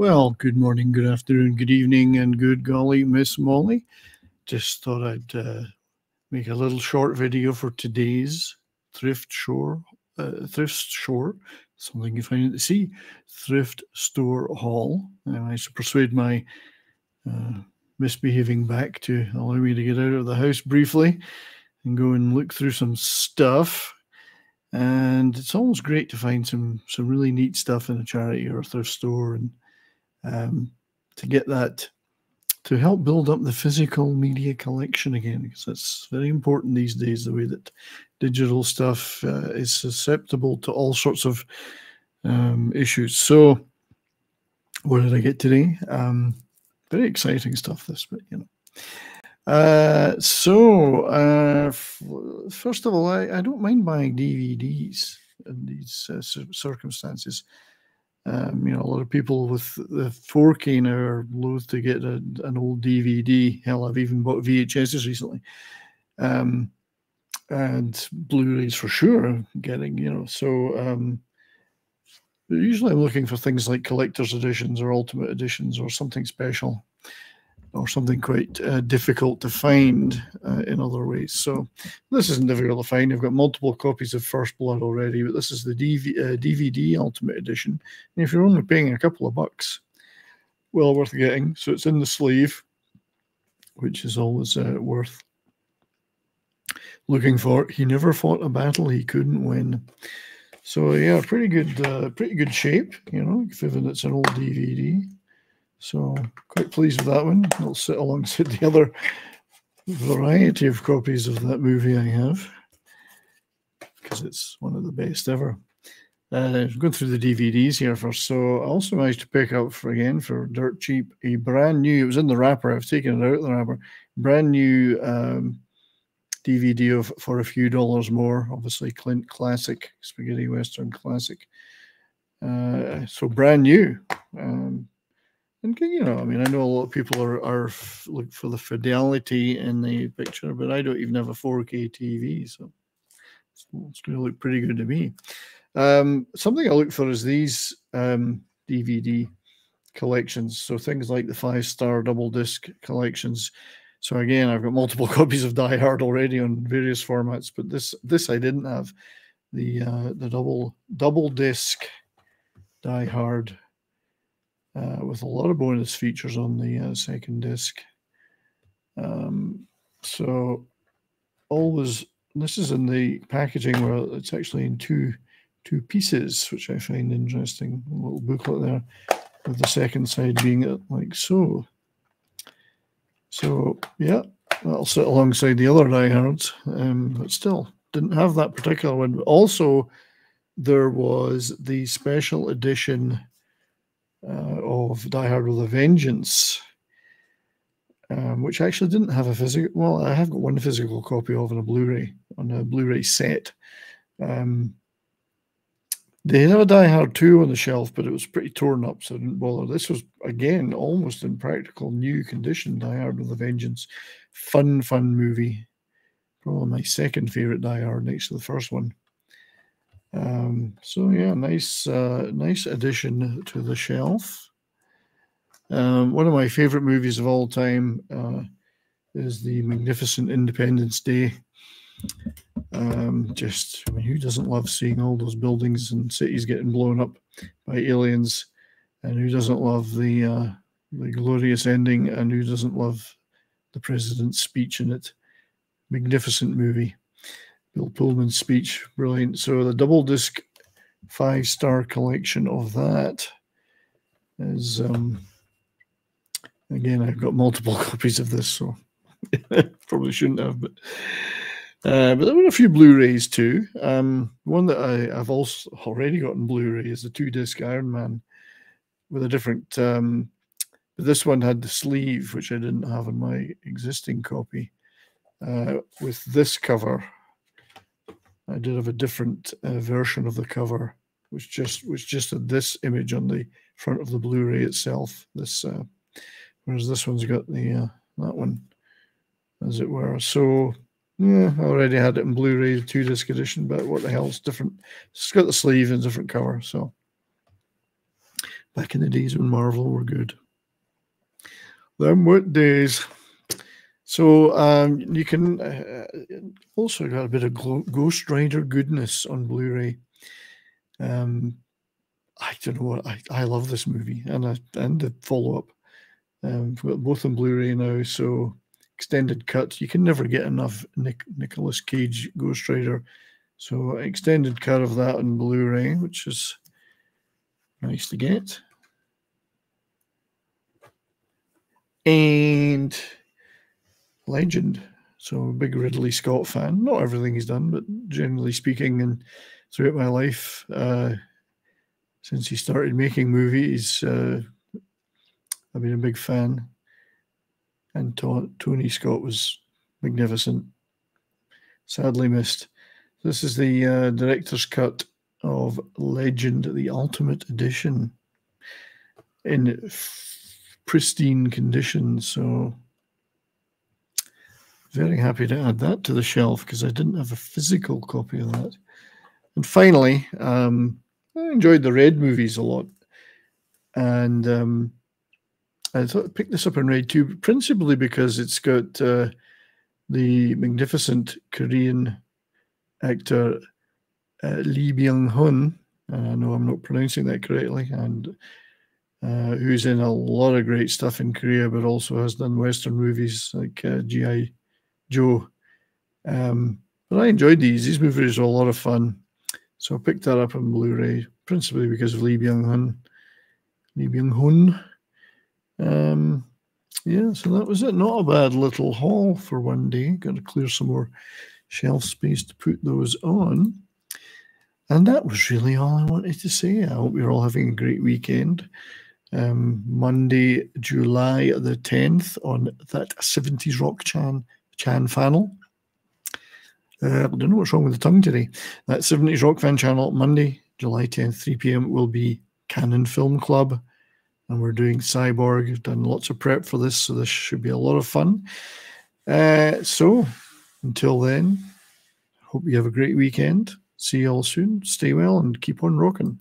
Well, good morning, good afternoon, good evening, and good golly, Miss Molly. Just thought I'd make a little short video for today's thrift store, something you find at the sea, thrift store haul. I managed to persuade my misbehaving back to allow me to get out of the house briefly and go and look through some stuff. And it's always great to find some really neat stuff in a charity or a thrift store, and to get that, to help build up the physical media collection again, because that's very important these days, the way that digital stuff is susceptible to all sorts of issues. So what did I get today? Very exciting stuff this, but you know. First of all, I don't mind buying DVDs in these circumstances. You know, a lot of people with the 4K now are loath to get an old DVD. Hell, I've even bought VHSs recently, and Blu-rays for sure. Getting, you know, so usually I'm looking for things like collector's editions or ultimate editions or something special, or something quite difficult to find in other ways. So this isn't difficult to find. I've got multiple copies of First Blood already, but this is the DVD Ultimate Edition. And if you're only paying a couple of bucks, well worth getting. So it's in the sleeve, which is always worth looking for. He never fought a battle he couldn't win. So yeah, pretty good shape, you know, given it's an old DVD. So quite pleased with that one. It'll sit alongside the other variety of copies of that movie I have, because it's one of the best ever. I'm going through the DVDs here first. So I also managed to pick up for dirt cheap a brand new, it was in the wrapper, I've taken it out of the wrapper, brand new DVD of For A Few Dollars More, obviously Clint classic, spaghetti western classic. So brand new. And, you know, I mean, I know a lot of people are looking for the fidelity in the picture, but I don't even have a 4K TV, so it's going to look pretty good to me. Something I look for is these DVD collections, so things like the 5-star double disc collections. So again, I've got multiple copies of Die Hard already on various formats, but this I didn't have, the double disc Die Hard. With a lot of bonus features on the second disc. So always, this is in the packaging where it's actually in two pieces, which I find interesting. A little booklet there with the second side being like so. So yeah, that'll sit alongside the other Die Hards, but still didn't have that particular one. But also there was the special edition of Die Hard With A Vengeance, which I actually didn't have a physical, well, I have got one physical copy of on a Blu-ray set. They had a Die Hard 2 on the shelf, but it was pretty torn up, so I didn't bother. This was, again, almost in practical new condition, Die Hard With A Vengeance. Fun movie. Probably my second favourite Die Hard next to the first one. So yeah, nice addition to the shelf. One of my favorite movies of all time is the magnificent Independence Day. Just, I mean, who doesn't love seeing all those buildings and cities getting blown up by aliens, and who doesn't love the glorious ending, and who doesn't love the president's speech in it? Magnificent movie. Bill Pullman's speech, brilliant. So the double disc 5-star collection of that is, again, I've got multiple copies of this, so probably shouldn't have, but there were a few Blu-rays too. One that I've also already gotten Blu-ray is the 2-disc Iron Man with a different, but this one had the sleeve, which I didn't have in my existing copy, with this cover. I did have a different version of the cover, which just had this image on the front of the Blu-ray itself. This, whereas this one's got the that one, as it were. So yeah, I already had it in Blu-ray 2-disc edition, but what the hell, it's different. It's got the sleeve and different cover, so back in the days when Marvel were good. Them what days. So you can also got a bit of Ghost Rider goodness on Blu-ray. I don't know what I love this movie and the follow-up. We've got both on Blu-ray now, so extended cut. You can never get enough Nicolas Cage Ghost Rider. So extended cut of that on Blu-ray, which is nice to get. And Legend. So big Ridley Scott fan. Not everything he's done, but generally speaking, and throughout my life, since he started making movies, I've been a big fan. And Tony Scott was magnificent. Sadly missed. This is the director's cut of Legend, the Ultimate Edition, in pristine condition. So very happy to add that to the shelf because I didn't have a physical copy of that. And finally, I enjoyed the Red movies a lot. And I thought I'd pick this up in Red 2, principally because it's got the magnificent Korean actor Lee Byung Hun, no, I'm not pronouncing that correctly, and who's in a lot of great stuff in Korea, but also has done Western movies like G.I. Joe. But I enjoyed these. These movies were a lot of fun. So I picked that up on Blu-ray, principally because of Lee Byung Hun. Yeah, so that was it. Not a bad little haul for one day. Got to clear some more shelf space to put those on. And that was really all I wanted to say. I hope you're all having a great weekend. Monday, July the 10th on That 70s Rock Fan channel. I don't know what's wrong with the tongue today. That 70s Rock Fan channel, Monday, July 10th, 3 p.m. will be Cannon Film Club. And we're doing Cyborg. I've done lots of prep for this, so this should be a lot of fun. So until then, hope you have a great weekend. See you all soon. Stay well and keep on rocking.